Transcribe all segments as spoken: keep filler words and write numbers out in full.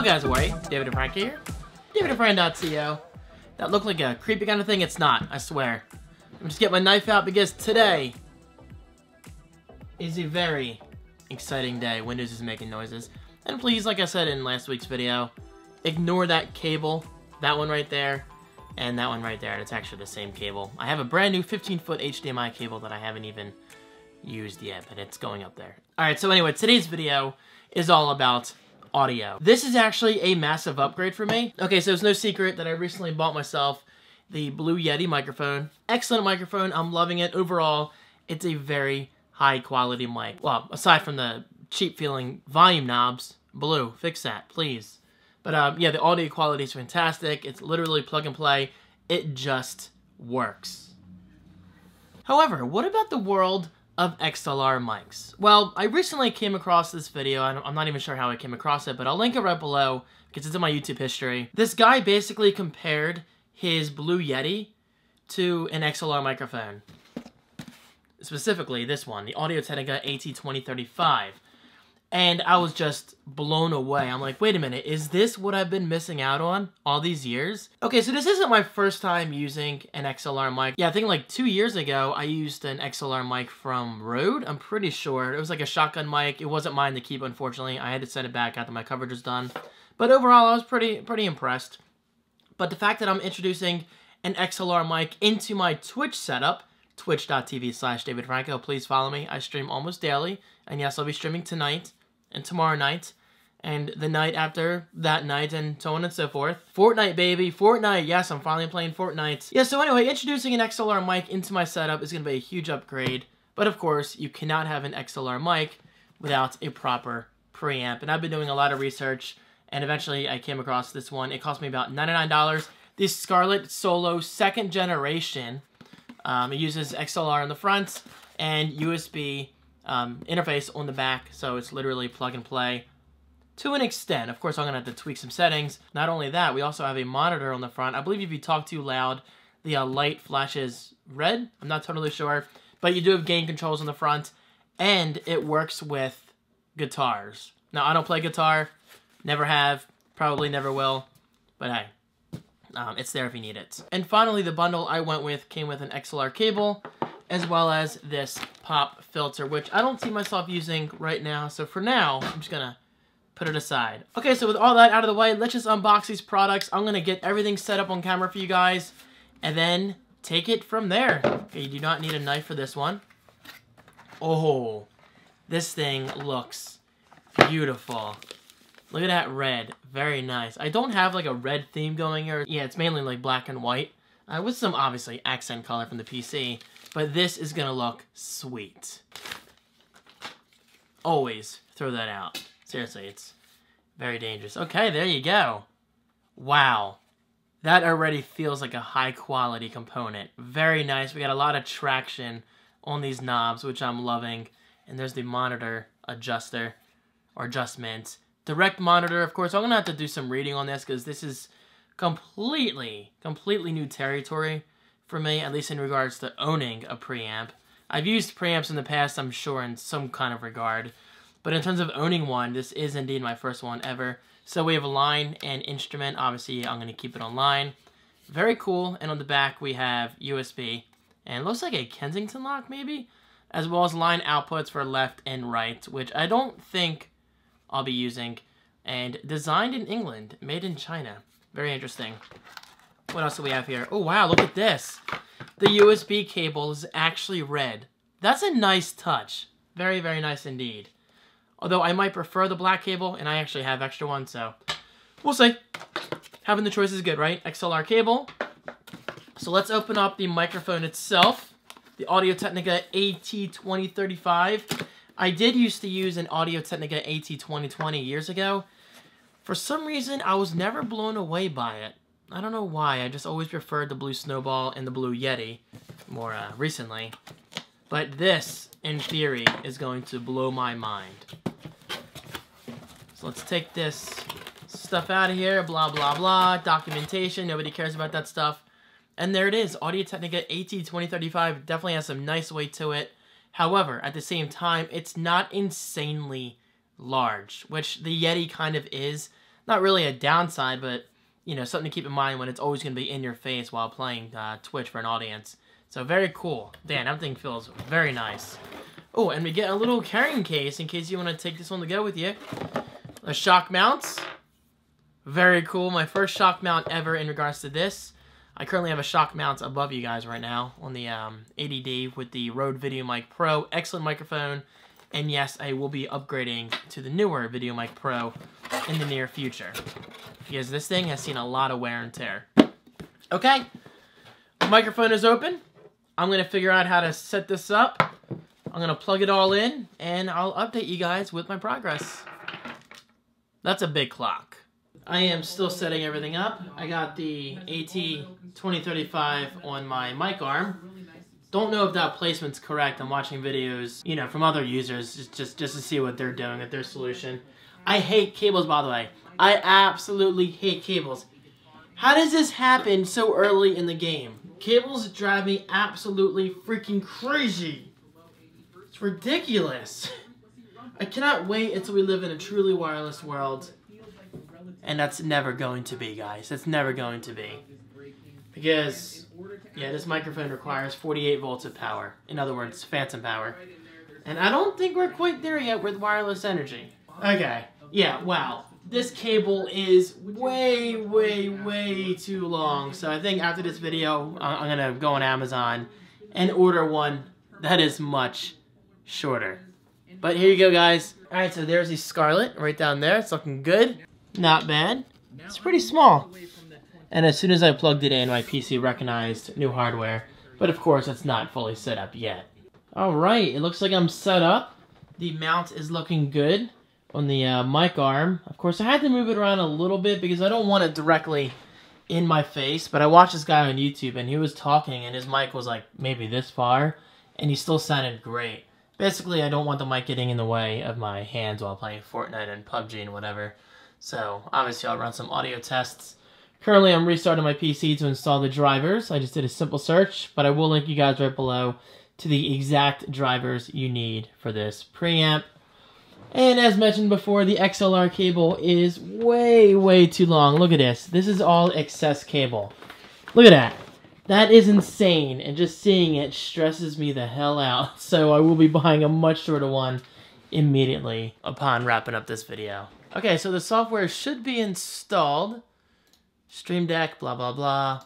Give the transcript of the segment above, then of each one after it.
Hello guys, how are you? David Di Franco here. David Di Franco dot co. That looked like a creepy kind of thing. It's not, I swear. I'm just getting my knife out because today is a very exciting day. Windows is making noises. And please, like I said in last week's video, ignore that cable. That one right there and that one right there. It's actually the same cable. I have a brand new fifteen foot H D M I cable that I haven't even used yet, but it's going up there. Alright, so anyway, today's video is all about audio. This is actually a massive upgrade for me. Okay, so it's no secret that I recently bought myself the Blue Yeti microphone. Excellent microphone, I'm loving it. Overall, it's a very high quality mic. Well, aside from the cheap feeling volume knobs, Blue, fix that, please. But um, yeah, the audio quality is fantastic. It's literally plug and play. It just works. However, what about the world of X L R mics? Well, I recently came across this video, and I'm not even sure how I came across it, but I'll link it right below because it's in my YouTube history. This guy basically compared his Blue Yeti to an X L R microphone. Specifically this one, the Audio-Technica A T twenty thirty-five. And I was just blown away. I'm like, wait a minute, is this what I've been missing out on all these years? Okay, so this isn't my first time using an X L R mic. Yeah, I think like two years ago, I used an X L R mic from Rode, I'm pretty sure. It was like a shotgun mic. It wasn't mine to keep, unfortunately. I had to send it back after my coverage was done. But overall, I was pretty, pretty impressed. But the fact that I'm introducing an X L R mic into my Twitch setup, twitch dot T V slash David Franco, please follow me. I stream almost daily. And yes, I'll be streaming tonight and tomorrow night, and the night after that night, and so on and so forth. Fortnite, baby, Fortnite. Yes, I'm finally playing Fortnite. Yeah, so anyway, introducing an X L R mic into my setup is gonna be a huge upgrade, but of course, you cannot have an X L R mic without a proper preamp, and I've been doing a lot of research, and eventually I came across this one. It cost me about ninety-nine dollars. This Scarlett Solo second generation. Um, it uses X L R on the front and U S B Um, interface on the back, so it's literally plug and play to an extent. Of course, I'm gonna have to tweak some settings. Not only that, we also have a monitor on the front. I believe if you talk too loud, the uh, light flashes red. I'm not totally sure, but you do have gain controls on the front, and it works with guitars. Now, I don't play guitar, never have, probably never will, but hey, um, it's there if you need it. And finally, the bundle I went with came with an X L R cable, as well as this pop filter, which I don't see myself using right now. So for now, I'm just gonna put it aside. Okay, so with all that out of the way, let's just unbox these products. I'm gonna get everything set up on camera for you guys and then take it from there. Okay, you do not need a knife for this one. Oh, this thing looks beautiful. Look at that red, very nice. I don't have like a red theme going here. Yeah, it's mainly like black and white uh, with some obviously accent color from the P C. But this is gonna look sweet. Always throw that out. Seriously, it's very dangerous. Okay, there you go. Wow. That already feels like a high quality component. Very nice. We got a lot of traction on these knobs, which I'm loving. And there's the monitor adjuster or adjustment. Direct monitor, of course. I'm gonna have to do some reading on this because this is completely, completely new territory for me, at least in regards to owning a preamp. I've used preamps in the past, I'm sure, in some kind of regard, but in terms of owning one, this is indeed my first one ever. So we have a line and instrument. Obviously, I'm gonna keep it on line. Very cool, and on the back we have U S B, and it looks like a Kensington lock maybe, as well as line outputs for left and right, which I don't think I'll be using, and designed in England, made in China. Very interesting. What else do we have here? Oh, wow, look at this. The U S B cable is actually red. That's a nice touch. Very, very nice indeed. Although I might prefer the black cable, and I actually have extra one, so we'll see. Having the choice is good, right? X L R cable. So let's open up the microphone itself, the Audio-Technica A T twenty thirty-five. I did used to use an Audio-Technica A T twenty twenty years ago. For some reason, I was never blown away by it. I don't know why, I just always preferred the Blue Snowball and the Blue Yeti more uh, recently. But this, in theory, is going to blow my mind. So let's take this stuff out of here, blah, blah, blah, documentation, nobody cares about that stuff. And there it is, Audio-Technica A T twenty thirty-five definitely has some nice weight to it. However, at the same time, it's not insanely large, which the Yeti kind of is. not really a downside, but you know, something to keep in mind when it's always going to be in your face while playing uh, Twitch for an audience. So very cool. Dan, that thing feels very nice. Oh, and we get a little carrying case in case you want to take this one to go with you. A shock mount. Very cool. My first shock mount ever in regards to this. I currently have a shock mount above you guys right now on the um, A T D with the Rode Video Mic Pro. Excellent microphone. And yes, I will be upgrading to the newer Video Mic Pro in the near future, because this thing has seen a lot of wear and tear. Okay, the microphone is open. I'm going to figure out how to set this up. I'm going to plug it all in, and I'll update you guys with my progress. That's a big clock. I am still setting everything up. I got the A T twenty thirty-five on my mic arm. Don't know if that placement's correct. I'm watching videos, you know, from other users just, just, just to see what they're doing with their solution. I hate cables, by the way. I absolutely hate cables. How does this happen so early in the game? Cables drive me absolutely freaking crazy. It's ridiculous. I cannot wait until we live in a truly wireless world. And that's never going to be, guys. That's never going to be. Because... yeah, this microphone requires forty-eight volts of power. In other words, phantom power. And I don't think we're quite there yet with wireless energy. Okay. Yeah, wow. This cable is way, way, way too long. So I think after this video, I'm going to go on Amazon and order one that is much shorter. But here you go, guys. All right, so there's the Scarlett right down there. It's looking good. Not bad. It's pretty small. And as soon as I plugged it in, my P C recognized new hardware. But of course, it's not fully set up yet. Alright, it looks like I'm set up. The mount is looking good on the uh, mic arm. Of course, I had to move it around a little bit because I don't want it directly in my face. But I watched this guy on YouTube and he was talking and his mic was like maybe this far. And he still sounded great. Basically, I don't want the mic getting in the way of my hands while playing Fortnite and P U B G and whatever. So, obviously, I'll run some audio tests. Currently, I'm restarting my P C to install the drivers. I just did a simple search, but I will link you guys right below to the exact drivers you need for this preamp. And as mentioned before, the X L R cable is way, way too long. Look at this. This is all excess cable. Look at that. That is insane, and just seeing it stresses me the hell out. So I will be buying a much shorter one immediately upon wrapping up this video. Okay, so the software should be installed. Stream Deck, blah, blah, blah.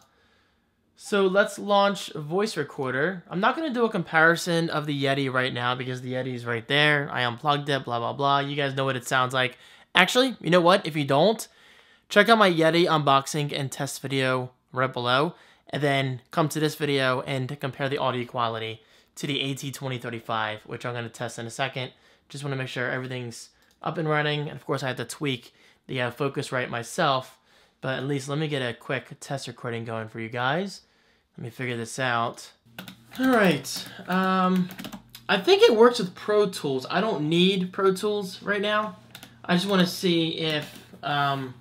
So let's launch Voice Recorder. I'm not going to do a comparison of the Yeti right now because the Yeti's right there. I unplugged it, blah, blah, blah. You guys know what it sounds like. Actually, you know what? If you don't, check out my Yeti unboxing and test video right below. And then come to this video and compare the audio quality to the A T twenty thirty-five, which I'm going to test in a second. Just want to make sure everything's up and running. And of course, I had to tweak the uh, Focusrite myself. But at least let me get a quick test recording going for you guys. Let me figure this out. All right. Um, I think it works with Pro Tools. I don't need Pro Tools right now. I just want to see if um,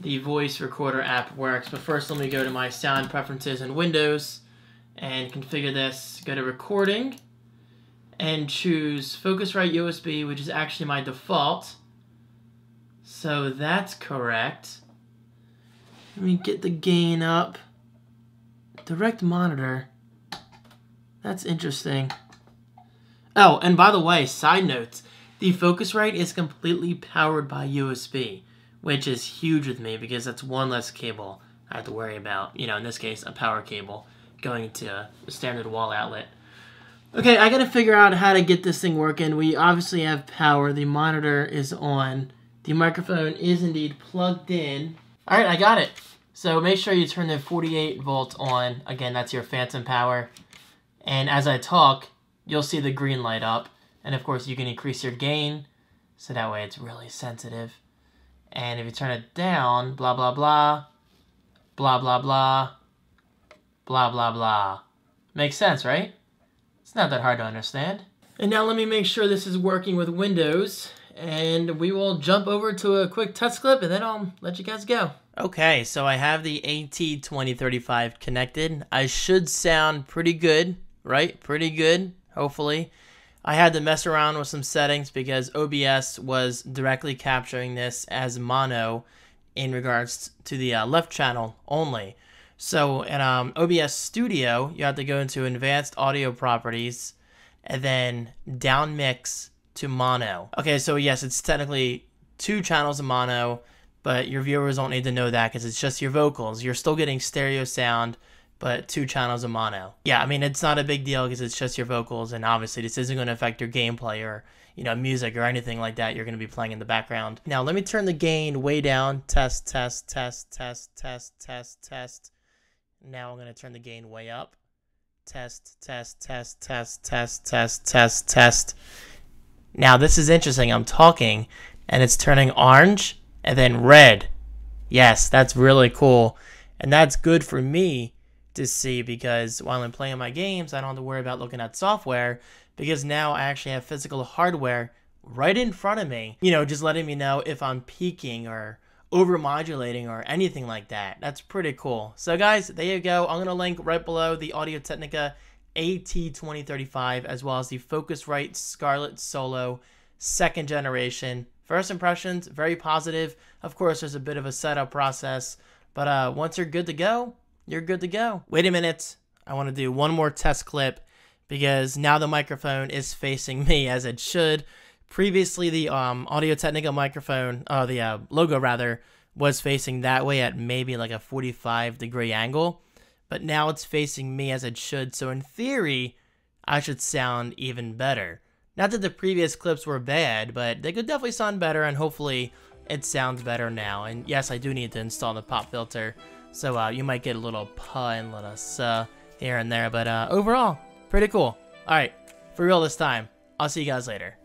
the voice recorder app works. But first, let me go to my sound preferences in Windows and configure this. Go to recording and choose Focusrite U S B, which is actually my default. So that's correct. Let me get the gain up. Direct monitor. That's interesting. Oh, and by the way, side notes. The Focusrite is completely powered by U S B, which is huge with me because that's one less cable I have to worry about. You know, in this case, a power cable going to a standard wall outlet. Okay, I gotta figure out how to get this thing working. We obviously have power. The monitor is on. The microphone is indeed plugged in. All right, I got it. So make sure you turn the forty-eight volts on. Again, that's your phantom power. And as I talk, you'll see the green light up. And of course, you can increase your gain, so that way it's really sensitive. And if you turn it down, blah, blah, blah, blah, blah, blah, blah, blah, blah. Makes sense, right? It's not that hard to understand. And now let me make sure this is working with Windows. And we will jump over to a quick test clip, and then I'll let you guys go. Okay, so I have the A T twenty thirty-five connected. I should sound pretty good, right? Pretty good, hopefully. I had to mess around with some settings because O B S was directly capturing this as mono in regards to the uh, left channel only. So in um, O B S Studio, you have to go into Advanced Audio Properties and then down mix to mono. Okay, so yes, it's technically two channels of mono, but your viewers don't need to know that because it's just your vocals. You're still getting stereo sound, but two channels of mono. Yeah, I mean, it's not a big deal because it's just your vocals, and obviously this isn't going to affect your gameplay or, you know, music or anything like that you're going to be playing in the background. Now, let me turn the gain way down. Test, test, test, test, test, test, test. Now I'm going to turn the gain way up. Test, test, test, test, test, test, test, test. Now, this is interesting. I'm talking, and it's turning orange and then red. Yes, that's really cool, and that's good for me to see because while I'm playing my games, I don't have to worry about looking at software because now I actually have physical hardware right in front of me, you know, just letting me know if I'm peaking or overmodulating or anything like that. That's pretty cool. So guys, there you go. I'm going to link right below the Audio-Technica A T twenty thirty-five as well as the Focusrite Scarlett Solo second generation. First impressions, very positive. Of course, there's a bit of a setup process, but uh, once you're good to go, you're good to go. Wait a minute. I want to do one more test clip because now the microphone is facing me as it should. Previously, the um, Audio-Technica microphone, uh, the uh, logo rather, was facing that way at maybe like a forty-five degree angle. But now it's facing me as it should. So in theory, I should sound even better. Not that the previous clips were bad, but they could definitely sound better. And hopefully it sounds better now. And yes, I do need to install the pop filter. So uh, you might get a little puh and little suh here and there, but uh, overall, pretty cool. All right, for real this time. I'll see you guys later.